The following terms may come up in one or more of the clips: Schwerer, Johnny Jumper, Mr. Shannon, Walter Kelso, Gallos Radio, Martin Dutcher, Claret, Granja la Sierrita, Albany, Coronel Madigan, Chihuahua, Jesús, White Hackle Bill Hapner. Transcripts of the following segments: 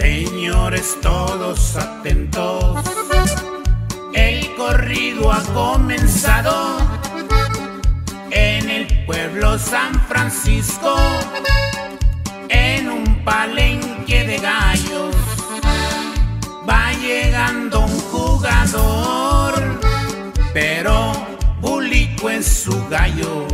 Señores todos atentos, el corrido ha comenzado. En el pueblo San Francisco, en un palenque de gallos, va llegando un jugador, pero bulico es su gallo.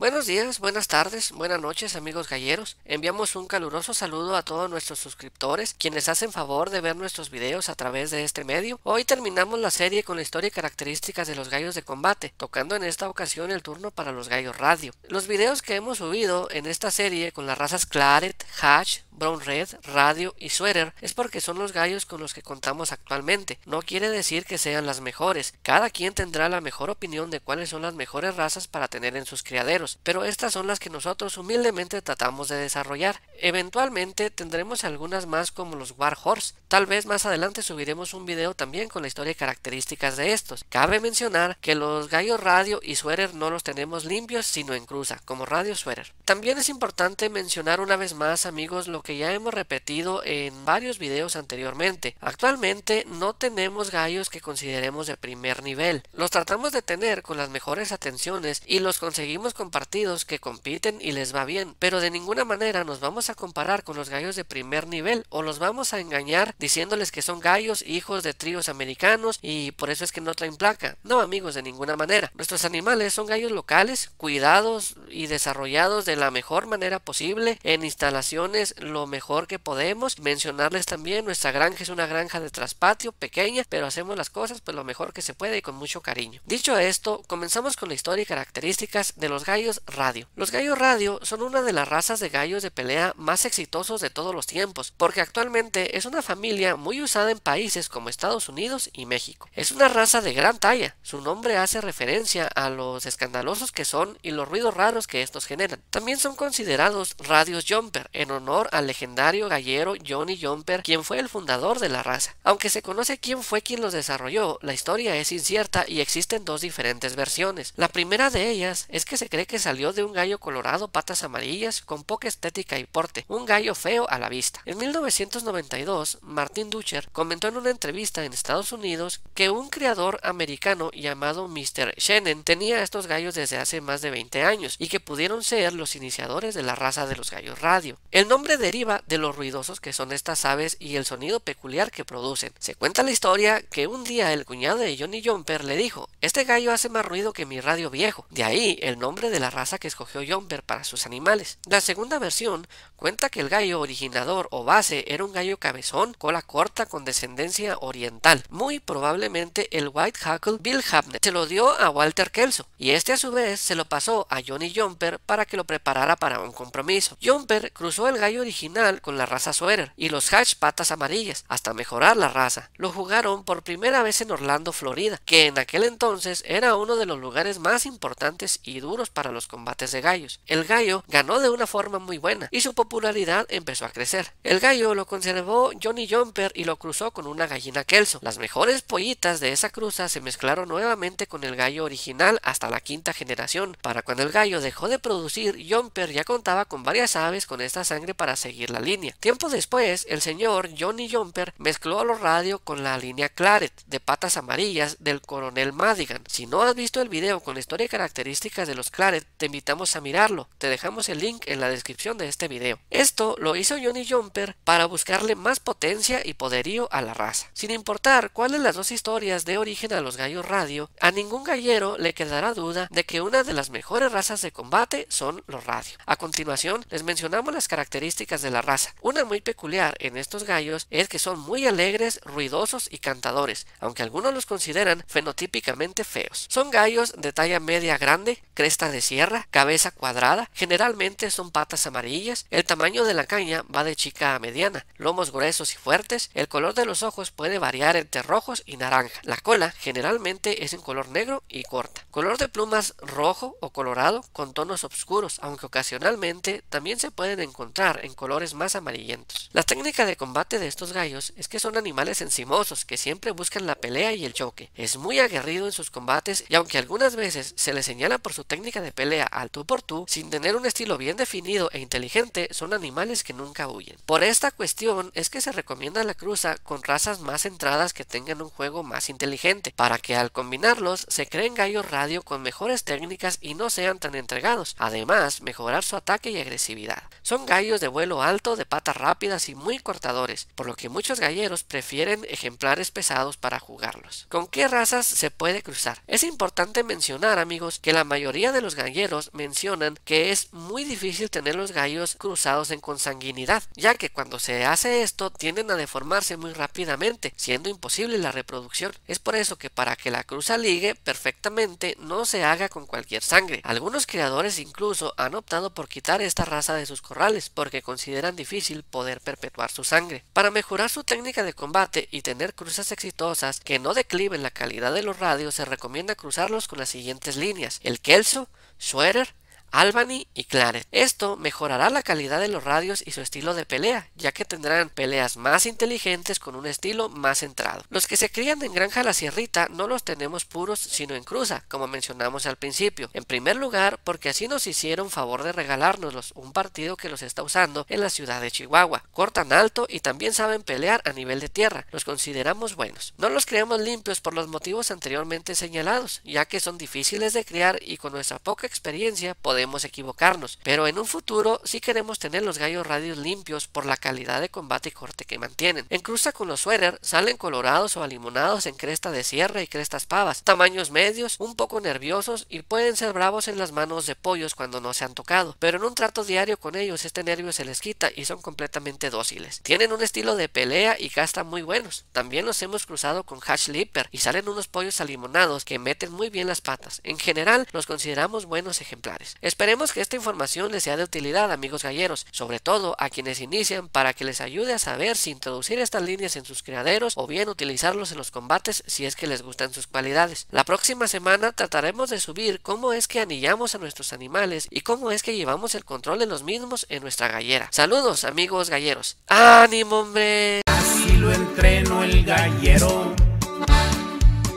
Buenos días, buenas tardes, buenas noches amigos galleros. Enviamos un caluroso saludo a todos nuestros suscriptores, quienes hacen favor de ver nuestros videos a través de este medio. Hoy terminamos la serie con la historia y características de los gallos de combate, tocando en esta ocasión el turno para los gallos radio. Los videos que hemos subido en esta serie con las razas Claret, Hatch, Brown Red, Radio y Sweater es porque son los gallos con los que contamos actualmente. No quiere decir que sean las mejores. Cada quien tendrá la mejor opinión de cuáles son las mejores razas para tener en sus criaderos, pero estas son las que nosotros humildemente tratamos de desarrollar. Eventualmente tendremos algunas más como los War Horse. Tal vez más adelante subiremos un video también con la historia y características de estos. Cabe mencionar que los gallos Radio y Sweater no los tenemos limpios sino en cruza, como Radio Sweater. También es importante mencionar una vez más amigos lo que ya hemos repetido en varios videos anteriormente. Actualmente no tenemos gallos que consideremos de primer nivel. Los tratamos de tener con las mejores atenciones y los conseguimos con partidos que compiten y les va bien, pero de ninguna manera nos vamos a comparar con los gallos de primer nivel o los vamos a engañar diciéndoles que son gallos hijos de tríos americanos y por eso es que no traen placa. No amigos, de ninguna manera. Nuestros animales son gallos locales, cuidados y desarrollados de la mejor manera posible en instalaciones lo mejor que podemos. Mencionarles también, nuestra granja es una granja de traspatio pequeña, pero hacemos las cosas pues lo mejor que se puede y con mucho cariño. Dicho esto, comenzamos con la historia y características de los gallos radio. Los gallos radio son una de las razas de gallos de pelea más exitosos de todos los tiempos, porque actualmente es una familia muy usada en países como Estados Unidos y México. Es una raza de gran talla, su nombre hace referencia a los escandalosos que son y los ruidos raros que estos generan. También son considerados radios jumper, en honor al legendario gallero Johnny Jumper, quien fue el fundador de la raza. Aunque se conoce quién fue quien los desarrolló, la historia es incierta y existen dos diferentes versiones. La primera de ellas es que se cree que salió de un gallo colorado, patas amarillas, con poca estética y porte, un gallo feo a la vista. En 1992, Martin Dutcher comentó en una entrevista en Estados Unidos que un criador americano llamado Mr. Shannon tenía estos gallos desde hace más de 20 años y que pudieron ser los iniciadores de la raza de los gallos radio. El nombre deriva de los ruidosos que son estas aves y el sonido peculiar que producen. Se cuenta la historia que un día el cuñado de Johnny Jumper le dijo: este gallo hace más ruido que mi radio viejo. De ahí el nombre de la raza que escogió Jumper para sus animales. La segunda versión cuenta que el gallo originador o base era un gallo cabezón, cola corta con descendencia oriental. Muy probablemente el White Hackle Bill Hapner se lo dio a Walter Kelso y este a su vez se lo pasó a Johnny Jumper para que lo preparara para un compromiso. Jumper cruzó el gallo original con la raza Sweater y los Hatch patas amarillas hasta mejorar la raza. Lo jugaron por primera vez en Orlando, Florida, que en aquel entonces era uno de los lugares más importantes y duros para los combates de gallos. El gallo ganó de una forma muy buena y su popularidad empezó a crecer. El gallo lo conservó Johnny Jumper y lo cruzó con una gallina Kelso. Las mejores pollitas de esa cruza se mezclaron nuevamente con el gallo original hasta la quinta generación. Para cuando el gallo dejó de producir, Jumper ya contaba con varias aves con esta sangre para seguir la línea. Tiempo después, el señor Johnny Jumper mezcló a los radio con la línea Claret de patas amarillas del Coronel Madigan. Si no has visto el video con la historia y características de los Claret, te invitamos a mirarlo. Te dejamos el link en la descripción de este video. Esto lo hizo Johnny Jumper para buscarle más potencia y poderío a la raza. Sin importar cuáles las dos historias de origen a los gallos radio, a ningún gallero le quedará duda de que una de las mejores razas de combate son los radio. A continuación, les mencionamos las características de la raza. Una muy peculiar en estos gallos es que son muy alegres, ruidosos y cantadores, aunque algunos los consideran fenotípicamente feos. Son gallos de talla media grande, cresta de sierra, cabeza cuadrada, generalmente son patas amarillas, el tamaño de la caña va de chica a mediana, lomos gruesos y fuertes, el color de los ojos puede variar entre rojos y naranja, la cola generalmente es en color negro y corta, color de plumas rojo o colorado con tonos oscuros, aunque ocasionalmente también se pueden encontrar en colores más amarillentos. La técnica de combate de estos gallos es que son animales encimosos que siempre buscan la pelea y el choque. Es muy aguerrido en sus combates y aunque algunas veces se le señala por su técnica de pelea al tú por tú, sin tener un estilo bien definido e inteligente, son animales que nunca huyen. Por esta cuestión es que se recomienda la cruza con razas más centradas que tengan un juego más inteligente, para que al combinarlos se creen gallos radio con mejores técnicas y no sean tan entregados, además mejorar su ataque y agresividad. Son gallos de vuelo alto, de patas rápidas y muy cortadores, por lo que muchos galleros prefieren ejemplares pesados para jugarlos. ¿Con qué razas se puede cruzar? Es importante mencionar, amigos, que la mayoría de los galleros mencionan que es muy difícil tener los gallos cruzados en consanguinidad, ya que cuando se hace esto tienden a deformarse muy rápidamente, siendo imposible la reproducción. Es por eso que para que la cruza ligue perfectamente no se haga con cualquier sangre. Algunos criadores incluso han optado por quitar esta raza de sus corrales porque consideran difícil poder perpetuar su sangre. Para mejorar su técnica de combate y tener cruzas exitosas que no decliven la calidad de los radios, se recomienda cruzarlos con las siguientes líneas: el Kelso, Schwerer, Albany y Claret. Esto mejorará la calidad de los radios y su estilo de pelea, ya que tendrán peleas más inteligentes con un estilo más centrado. Los que se crían en granja la sierrita no los tenemos puros sino en cruza, como mencionamos al principio. En primer lugar, porque así nos hicieron favor de regalárnoslos un partido que los está usando en la ciudad de Chihuahua. Cortan alto y también saben pelear a nivel de tierra. Los consideramos buenos. No los creemos limpios por los motivos anteriormente señalados, ya que son difíciles de criar y con nuestra poca experiencia podemos equivocarnos, pero en un futuro sí queremos tener los gallos radios limpios por la calidad de combate y corte que mantienen. En cruza con los Schwerer salen colorados o alimonados en cresta de sierra y crestas pavas, tamaños medios, un poco nerviosos y pueden ser bravos en las manos de pollos cuando no se han tocado, pero en un trato diario con ellos este nervio se les quita y son completamente dóciles. Tienen un estilo de pelea y casta muy buenos. También los hemos cruzado con Hatch Leaper y salen unos pollos alimonados que meten muy bien las patas. En general los consideramos buenos ejemplares. Esperemos que esta información les sea de utilidad, amigos galleros, sobre todo a quienes inician, para que les ayude a saber si introducir estas líneas en sus criaderos o bien utilizarlos en los combates si es que les gustan sus cualidades. La próxima semana trataremos de subir cómo es que anillamos a nuestros animales y cómo es que llevamos el control de los mismos en nuestra gallera. Saludos, amigos galleros. ¡Ánimo, hombre! Así lo entrenó el gallero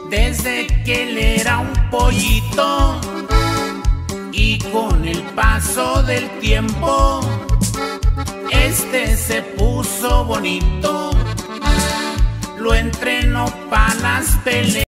desde que él era un pollito. Y con el paso del tiempo, este se puso bonito, lo entrenó para las peleas.